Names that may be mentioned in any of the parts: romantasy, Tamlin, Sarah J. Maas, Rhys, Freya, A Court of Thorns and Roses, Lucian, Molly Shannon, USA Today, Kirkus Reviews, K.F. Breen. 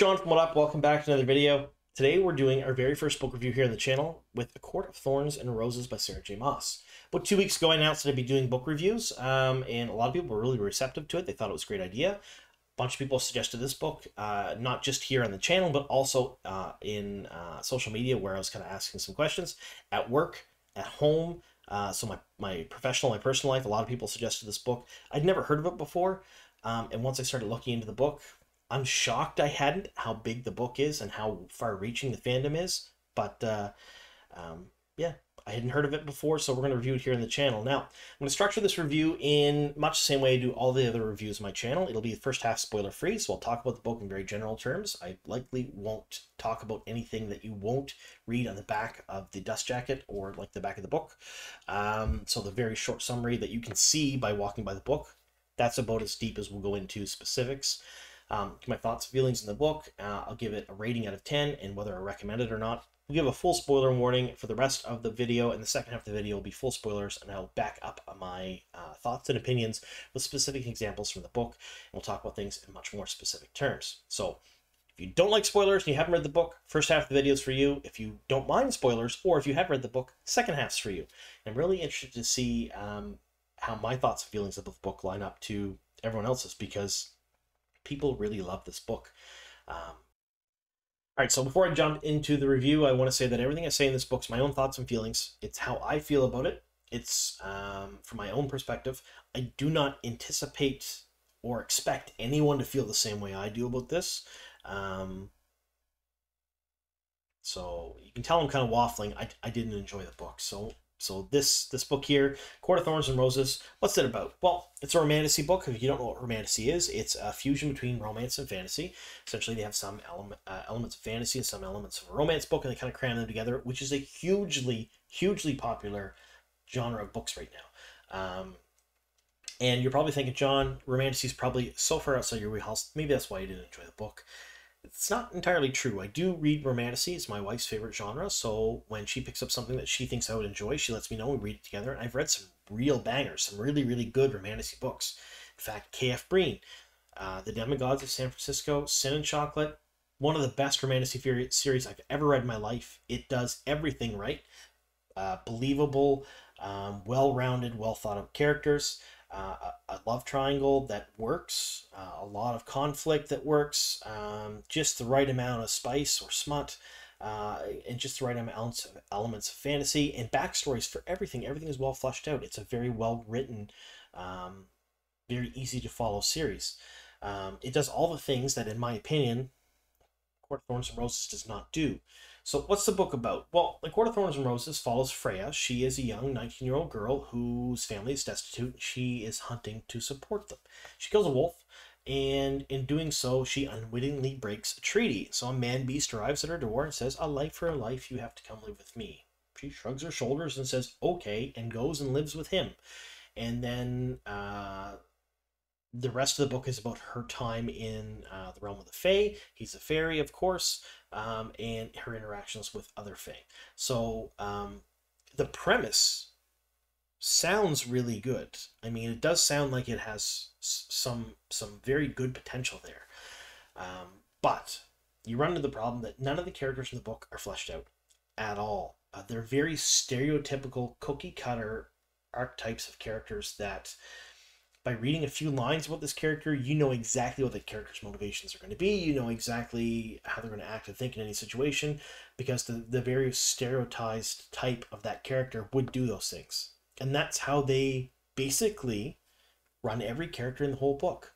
Sean from What Up. Welcome back to another video. Today we're doing our very first book review here on the channel with A Court of Thorns and Roses by Sarah J. Maas. About 2 weeks ago I announced that I'd be doing book reviews, and a lot of people were really receptive to it. They thought it was a great idea. A bunch of people suggested this book, not just here on the channel, but also in social media, where I was kind of asking some questions at work, at home. So my professional, my personal life, a lot of people suggested this book. I'd never heard of it before, and once I started looking into the book, I'm shocked I hadn't, how big the book is and how far-reaching the fandom is. But, yeah, I hadn't heard of it before, so we're going to review it here on the channel. Now, I'm going to structure this review in much the same way I do all the other reviews on my channel. It'll be the first half spoiler-free, so I'll talk about the book in very general terms. I likely won't talk about anything that you won't read on the back of the dust jacket or, like, the back of the book. So the very short summary that you can see by walking by the book, that's about as deep as we'll go into specifics. My thoughts, feelings in the book. I'll give it a rating out of 10 and whether I recommend it or not. We'll give a full spoiler warning for the rest of the video, and the second half of the video will be full spoilers, and I'll back up my thoughts and opinions with specific examples from the book, and we'll talk about things in much more specific terms. So if you don't like spoilers and you haven't read the book, first half of the video is for you. If you don't mind spoilers, or if you have read the book, second half's for you. And I'm really interested to see how my thoughts and feelings of the book line up to everyone else's, because people really love this book. All right, so before I jump into the review, I want to say that everything I say in this book is my own thoughts and feelings. It's how I feel about it. It's from my own perspective. I do not anticipate or expect anyone to feel the same way I do about this. So you can tell I'm kind of waffling. I didn't enjoy the book. So this book here, Court of Thorns and Roses, what's it about? Well, it's a romantasy book. If you don't know what romantasy is, it's a fusion between romance and fantasy. Essentially, they have some elements of fantasy and some elements of a romance book, and they kind of cram them together, which is a hugely, hugely popular genre of books right now. And you're probably thinking, John, romantasy is probably so far outside your wheelhouse. Maybe that's why you didn't enjoy the book. It's not entirely true. I do read romantasy. It's my wife's favorite genre, so when she picks up something that she thinks I would enjoy, she lets me know, we read it together, and I've read some real bangers, some really, really good romantasy books. In fact, K.F. Breen, The Demigods of San Francisco, Sin and Chocolate, one of the best romantasy series I've ever read in my life. It does everything right. Believable, well-rounded, well-thought-out characters. A love triangle that works, a lot of conflict that works, just the right amount of spice or smut, and just the right amount of elements of fantasy and backstories for everything. Everything is well fleshed out. It's a very well written, very easy to follow series. It does all the things that, in my opinion, Court of Thorns and Roses does not do. So what's the book about? Well, The Court of Thorns and Roses follows Freya. She is a young 19-year-old girl whose family is destitute. She is hunting to support them. She kills a wolf, and in doing so, she unwittingly breaks a treaty. So a man-beast arrives at her door and says, "A life for a life, you have to come live with me." She shrugs her shoulders and says, "Okay," and goes and lives with him. And then the rest of the book is about her time in the realm of the Fae. He's a fairy, of course, and her interactions with other Fae. So the premise sounds really good. I mean, it does sound like it has some very good potential there. But you run into the problem that none of the characters in the book are fleshed out at all. They're very stereotypical cookie-cutter archetypes of characters that, by reading a few lines about this character, you know exactly what the character's motivations are going to be. You know exactly how they're going to act and think in any situation, because the very stereotyped type of that character would do those things. And that's how they basically run every character in the whole book.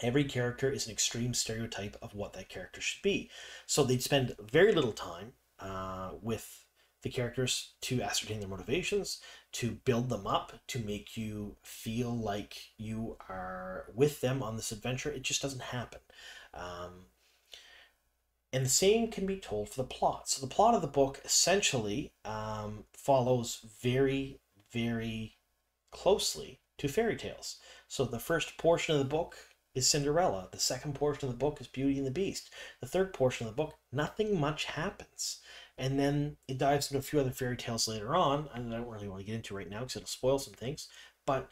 Every character is an extreme stereotype of what that character should be. So they'd spend very little time with the characters to ascertain their motivations, to build them up, to make you feel like you are with them on this adventure. It just doesn't happen. And the same can be told for the plot. So the plot of the book essentially follows very, very closely to fairy tales. So the first portion of the book is Cinderella. The second portion of the book is Beauty and the Beast. The third portion of the book, nothing much happens. And then it dives into a few other fairy tales later on, and I don't really want to get into right now because it'll spoil some things. But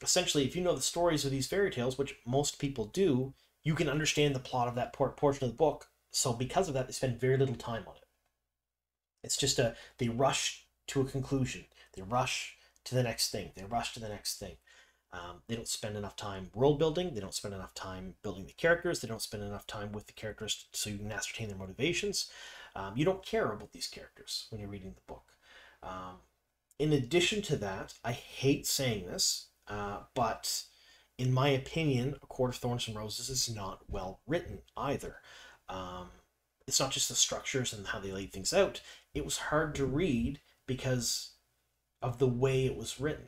essentially, if you know the stories of these fairy tales, which most people do, you can understand the plot of that portion of the book. So because of that, they spend very little time on it. It's just they rush to a conclusion. They rush to the next thing. They rush to the next thing. They don't spend enough time world building. They don't spend enough time building the characters. They don't spend enough time with the characters so you can ascertain their motivations. You don't care about these characters when you're reading the book. In addition to that, I hate saying this, but in my opinion, A Court of Thorns and Roses is not well written either. It's not just the structures and how they laid things out. It was hard to read because of the way it was written.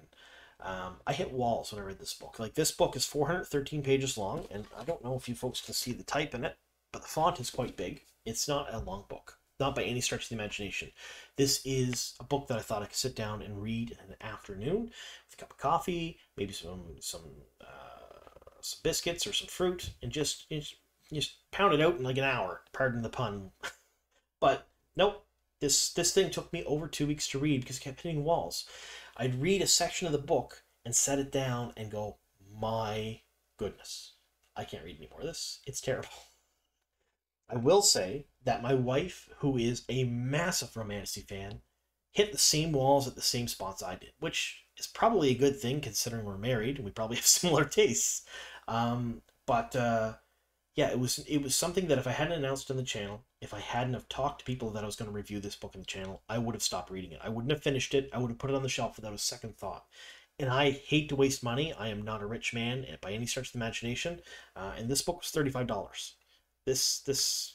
I hit walls when I read this book. Like, this book is 413 pages long, and I don't know if you folks can see the type in it, but the font is quite big. It's not a long book, not by any stretch of the imagination. This is a book that I thought I could sit down and read in an afternoon with a cup of coffee, maybe some biscuits or some fruit, and just pound it out in like an hour. Pardon the pun. But nope, this thing took me over 2 weeks to read because I kept hitting walls. I'd read a section of the book and set it down and go, my goodness, I can't read any more of this. It's terrible. I will say that my wife, who is a massive romantasy fan, hit the same walls at the same spots I did, which is probably a good thing considering we're married and we probably have similar tastes. Yeah, it was something that if I hadn't announced on the channel, if I hadn't have talked to people that I was going to review this book on the channel, I would have stopped reading it. I wouldn't have finished it. I would have put it on the shelf without a second thought. And I hate to waste money. I am not a rich man by any stretch of the imagination. And this book was $35. This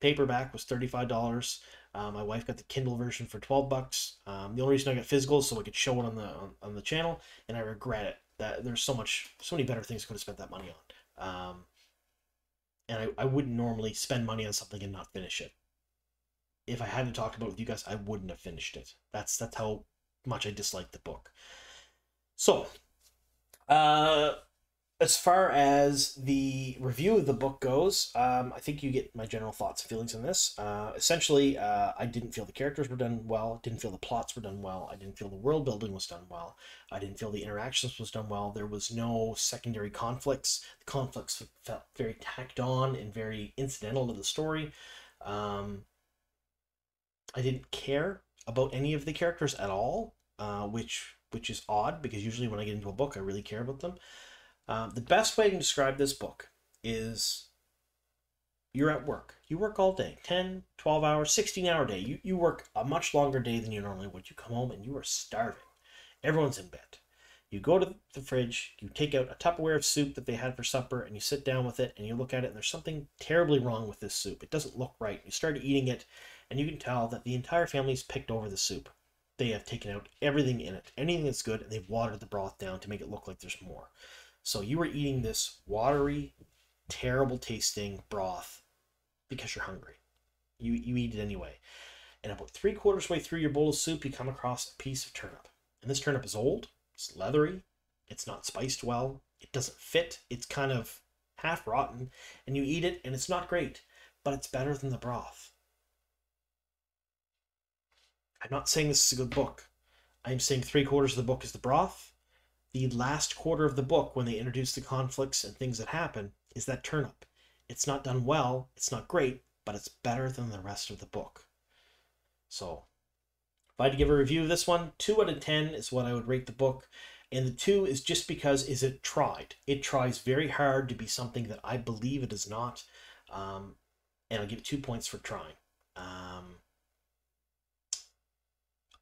paperback was $35. My wife got the Kindle version for $12. The only reason I got physical is so I could show it on the channel, and I regret it. That there's so many better things I could have spent that money on. And I wouldn't normally spend money on something and not finish it. If I hadn't talked about it with you guys, I wouldn't have finished it. That's how much I disliked the book. So, as far as the review of the book goes, I think you get my general thoughts and feelings on this. Essentially, I didn't feel the characters were done well. I didn't feel the plots were done well. I didn't feel the world building was done well. I didn't feel the interactions was done well. There was no secondary conflicts. The conflicts felt very tacked on and very incidental to the story. I didn't care about any of the characters at all, which is odd because usually when I get into a book, I really care about them. The best way to describe this book is you're at work. You work all day, 10, 12 hours, 16-hour day. You work a much longer day than you normally would. You come home and you are starving. Everyone's in bed. You go to the fridge, you take out a Tupperware of soup that they had for supper, and you sit down with it, and you look at it, and there's something terribly wrong with this soup. It doesn't look right. You start eating it, and you can tell that the entire family's picked over the soup. They have taken out everything in it, anything that's good, and they've watered the broth down to make it look like there's more. So you were eating this watery, terrible-tasting broth because you're hungry. You eat it anyway. And about three-quarters way through your bowl of soup, you come across a piece of turnip. And this turnip is old, it's leathery, it's not spiced well, it doesn't fit, it's kind of half-rotten, and you eat it, and it's not great, but it's better than the broth. I'm not saying this is a good book. I'm saying three-quarters of the book is the broth. The last quarter of the book, when they introduce the conflicts and things that happen, is that turnip. It's not done well, it's not great, but it's better than the rest of the book. So, if I had to give a review of this one, 2 out of 10 is what I would rate the book. And the 2 is just because it tried. It tries very hard to be something that I believe it is not. And I'll give it 2 points for trying.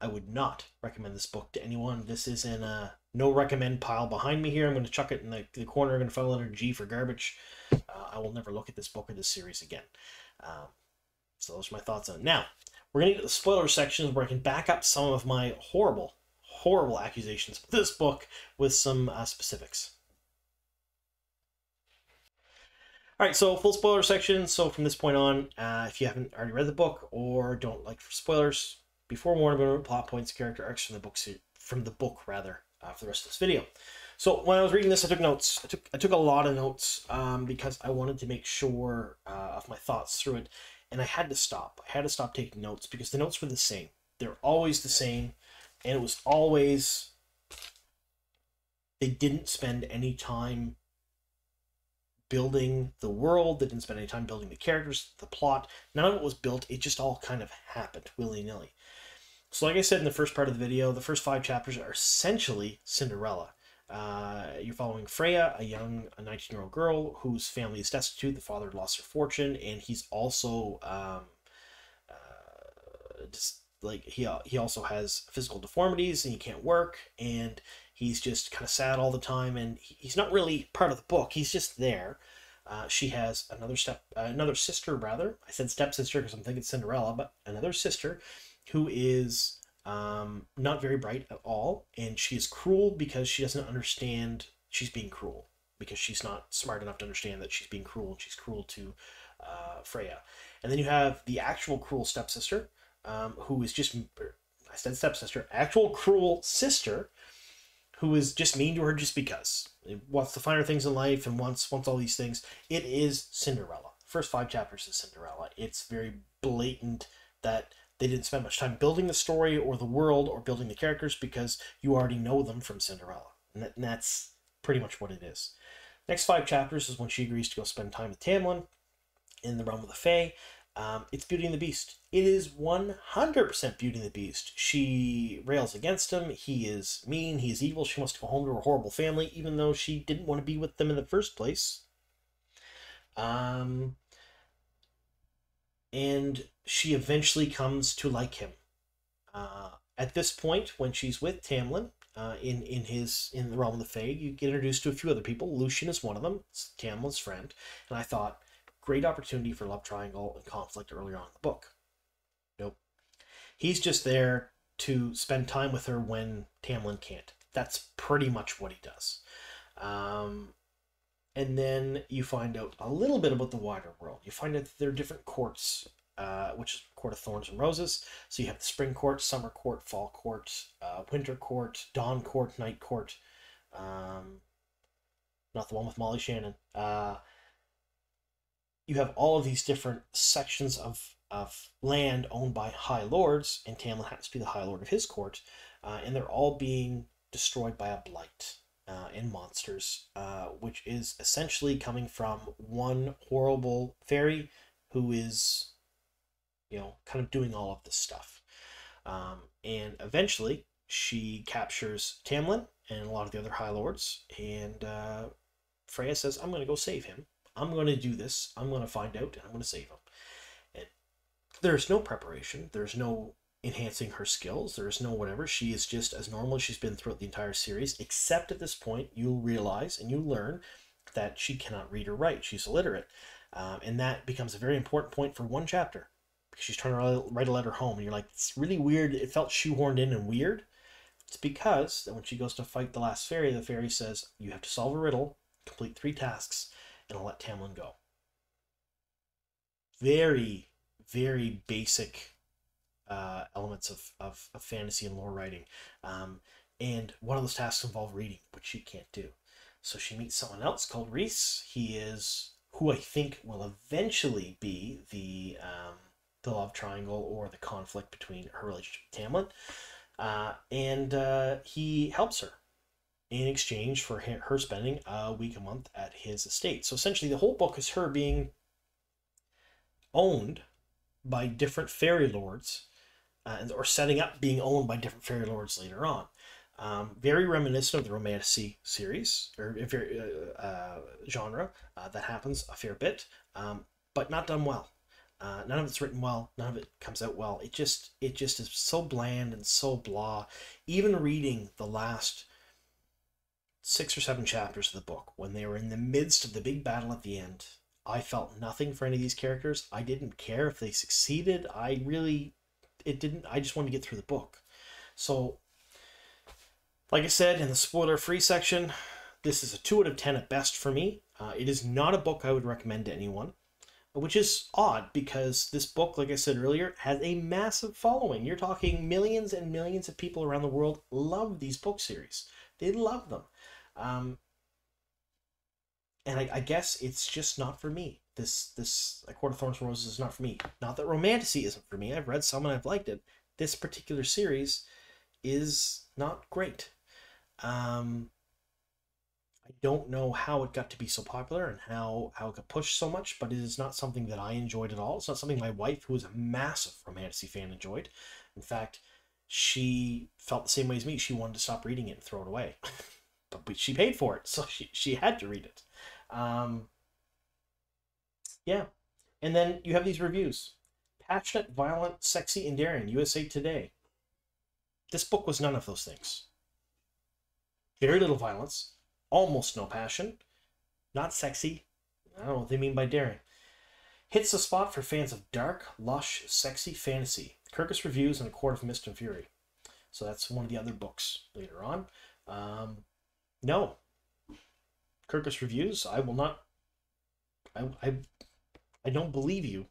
I would not recommend this book to anyone. This is in a no recommend pile behind me here. I'm going to chuck it in the corner. I'm going to file letter G for garbage. I will never look at this book or this series again. So those are my thoughts on it. Now, we're going to get to the spoiler sections where I can back up some of my horrible, horrible accusations of this book with some specifics. Alright, so full spoiler section. So from this point on, if you haven't already read the book or don't like for spoilers, be forewarned about plot points, character arcs from the book, for the rest of this video. So when I was reading this, I took notes. I took a lot of notes because I wanted to make sure of my thoughts through it, and I had to stop. I had to stop taking notes because the notes were the same. They're always the same, and it was always they didn't spend any time building the world. They didn't spend any time building the characters, the plot. None of it was built. It just all kind of happened willy-nilly. So like I said in the first part of the video, the first 5 chapters are essentially Cinderella. You're following Freya, a 19-year-old girl whose family is destitute. The father lost her fortune, and he's also he also has physical deformities, and he can't work, and he's just kind of sad all the time, and he's not really part of the book. He's just there. She has another sister, rather. I said stepsister because I'm thinking Cinderella, but another sister who is not very bright at all, and she is cruel because she doesn't understand she's being cruel, because she's not smart enough to understand that she's being cruel, and she's cruel to Freya. And then you have the actual cruel stepsister, who is just, I said stepsister, actual cruel sister, who is just mean to her just because. It wants the finer things in life and wants all these things. It is Cinderella. First 5 chapters is Cinderella. It's very blatant that they didn't spend much time building the story or the world or building the characters, because you already know them from Cinderella. And that's pretty much what it is. Next 5 chapters is when she agrees to go spend time with Tamlin in the realm of the Fae. It's Beauty and the Beast. It is 100% Beauty and the Beast. She rails against him. He is mean. He is evil. She wants to go home to her horrible family, even though she didn't want to be with them in the first place. And she eventually comes to like him. At this point, when she's with Tamlin in the realm of the Fae, you get introduced to a few other people. Lucian is one of them. It's Tamlin's friend. And I thought, great opportunity for love triangle and conflict earlier on in the book. Nope. He's just there to spend time with her when Tamlin can't. That's pretty much what he does. And then you find out a little bit about the wider world. You find out that there are different courts, which is Court of Thorns and Roses. So you have the Spring Court, Summer Court, Fall Court, Winter Court, Dawn Court, Night Court. Not the one with Molly Shannon. You have all of these different sections of land owned by High Lords, and Tamlin happens to be the High Lord of his court, and they're all being destroyed by a blight and monsters, which is essentially coming from one horrible fairy who is, you know, kind of doing all of this stuff. And eventually she captures Tamlin and a lot of the other High Lords, and Freya says, I'm going to go save him. I'm going to do this. I'm going to find out, and I'm going to save him. And there's no preparation. There's no enhancing her skills. There's no whatever. She is just as normal as she's been throughout the entire series, except at this point, you'll realize and you learn that she cannot read or write. She's illiterate. And that becomes a very important point for one chapter, because she's trying to write a letter home, and you're like, it's really weird. It felt shoehorned in and weird. It's because when she goes to fight the last fairy, the fairy says, you have to solve a riddle, complete 3 tasks, and I'll let Tamlin go. Very, very basic elements of fantasy and lore writing. And one of those tasks involve reading, which she can't do. So she meets someone else called Rhys. He is who I think will eventually be the love triangle or the conflict between her relationship with Tamlin. He helps her in exchange for her spending a week a month at his estate. So essentially the whole book is her being owned by different fairy lords, or setting up being owned by different fairy lords later on. Very reminiscent of the romantasy series, or genre, that happens a fair bit, but not done well. None of it's written well. None of it comes out well. It just is so bland and so blah. Even reading the last 6 or 7 chapters of the book, when they were in the midst of the big battle at the end, I felt nothing for any of these characters. I didn't care if they succeeded. I just wanted to get through the book. So, like I said, in the spoiler-free section, this is a 2 out of 10 at best for me. It is not a book I would recommend to anyone, which is odd, because this book, like I said earlier, has a massive following. You're talking millions and millions of people around the world love these book series. They love them. And I guess it's just not for me. This A Court of Thorns and Roses is not for me. Not that romantasy isn't for me. I've read some and I've liked it. This particular series is not great. I I don't know how it got to be so popular and how it got pushed so much, but it is not something that I enjoyed at all. It's not something my wife, who is a massive romantasy fan, enjoyed. In fact, she felt the same way as me. She wanted to stop reading it and throw it away. But she paid for it, so she had to read it. Yeah. And then you have these reviews. Passionate, violent, sexy, and daring. USA Today. This book was none of those things. Very little violence. Almost no passion. Not sexy. I don't know what they mean by daring. Hits the spot for fans of dark, lush, sexy fantasy. Kirkus Reviews and A Court of Mist and Fury. So that's one of the other books later on. No. Kirkus Reviews, I will not... I don't believe you.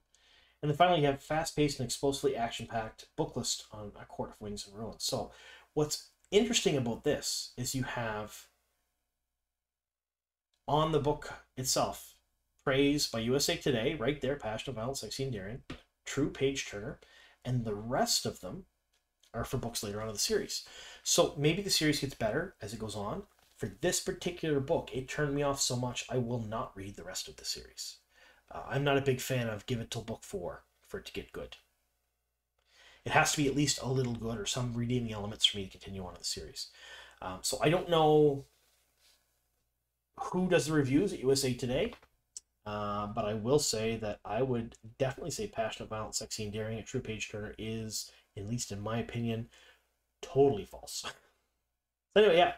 And then finally you have fast-paced and explosively action-packed book list on A Court of Wings and Ruins. So what's interesting about this is you have on the book itself praise by USA Today, right there, passionate, violent, sexy, and daring, true page-turner, and the rest of them are for books later on in the series. So maybe the series gets better as it goes on. For this particular book, it turned me off so much, I will not read the rest of the series. I'm not a big fan of give it till book 4 for it to get good. It has to be at least a little good or some redeeming elements for me to continue on in the series. So I don't know who does the reviews at USA Today, but I will say that I would definitely say passionate, violent, sexy, and daring, a true page-turner is, at least in my opinion, totally false. So anyway, yeah.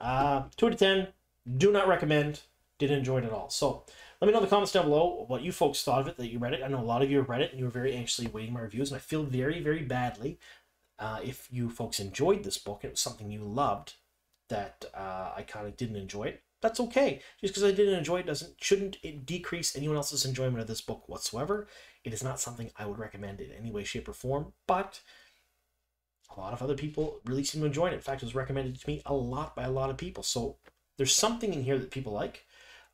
2 out of 10, do not recommend, didn't enjoy it at all. So let me know in the comments down below what you folks thought of it, that you read it. I know a lot of you have read it and you were very anxiously waiting my reviews, and I feel very, very badly if you folks enjoyed this book, it was something you loved, that I kind of didn't enjoy it. That's okay. Just because I didn't enjoy it shouldn't decrease anyone else's enjoyment of this book whatsoever. It is not something I would recommend in any way, shape, or form, but a lot of other people really seem to enjoy it. In fact, it was recommended to me a lot by a lot of people. So there's something in here that people like.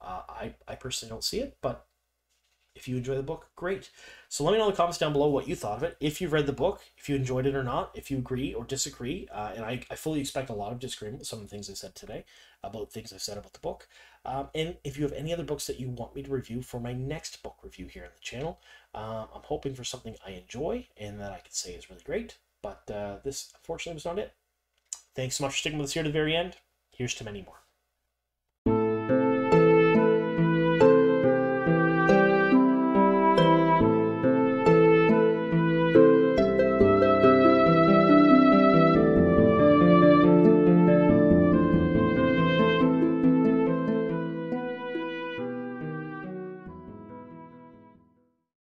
I personally don't see it, but if you enjoy the book, great. So let me know in the comments down below what you thought of it. If you've read the book, if you enjoyed it or not, if you agree or disagree. And I fully expect a lot of disagreement with some of the things I said today about things I've said about the book. And if you have any other books that you want me to review for my next book review here on the channel, I'm hoping for something I enjoy and that I can say is really great. But this, unfortunately, was not it. Thanks so much for sticking with us here to the very end. Here's to many more.